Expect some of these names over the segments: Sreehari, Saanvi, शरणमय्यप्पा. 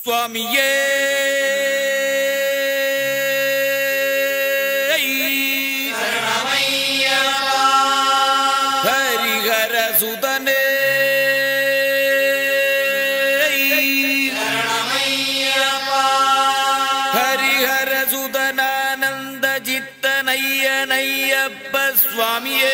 स्वामिये शरणमय्यप्पा हरिहर सुदने शरणमय्यप्पा हरिहर सुदनानंद चित्तनय्यनय्यप्प स्वामिये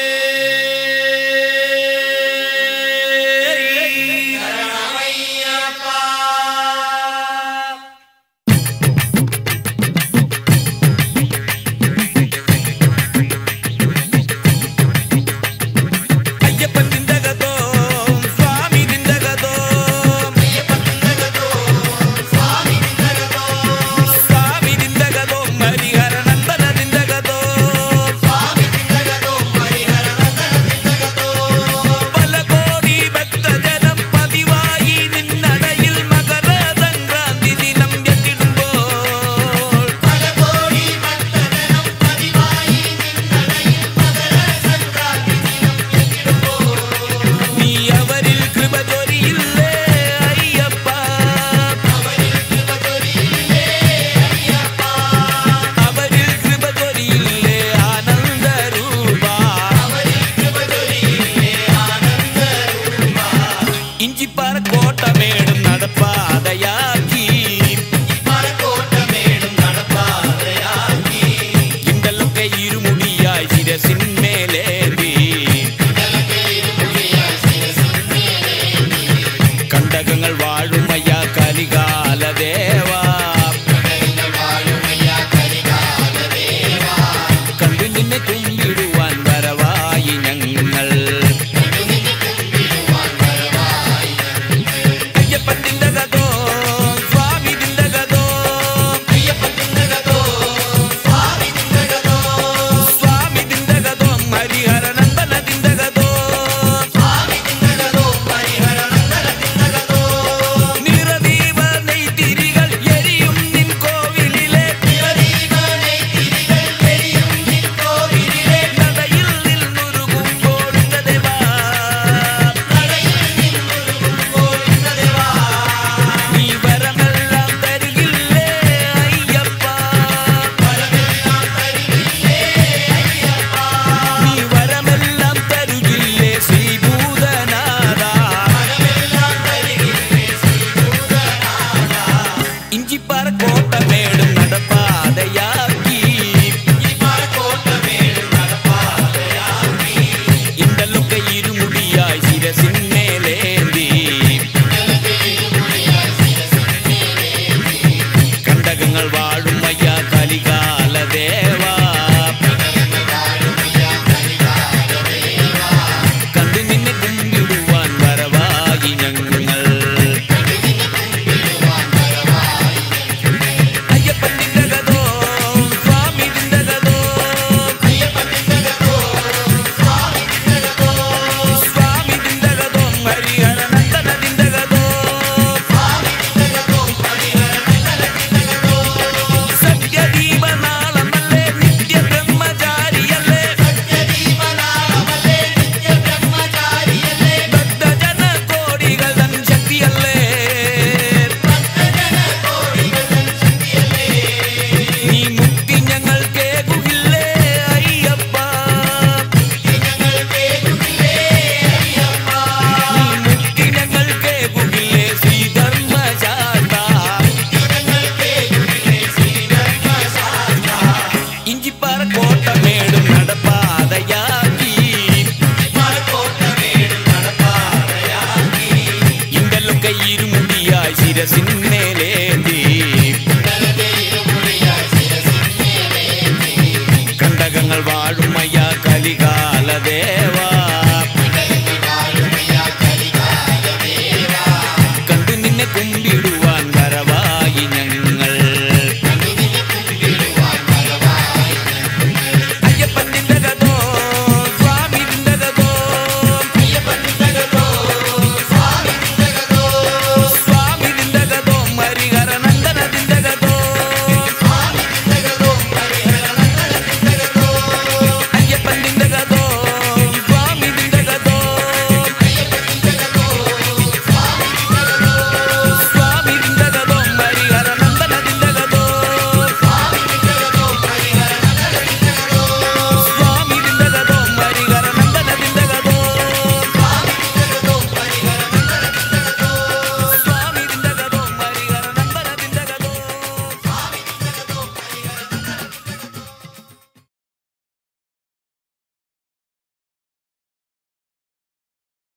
Yes,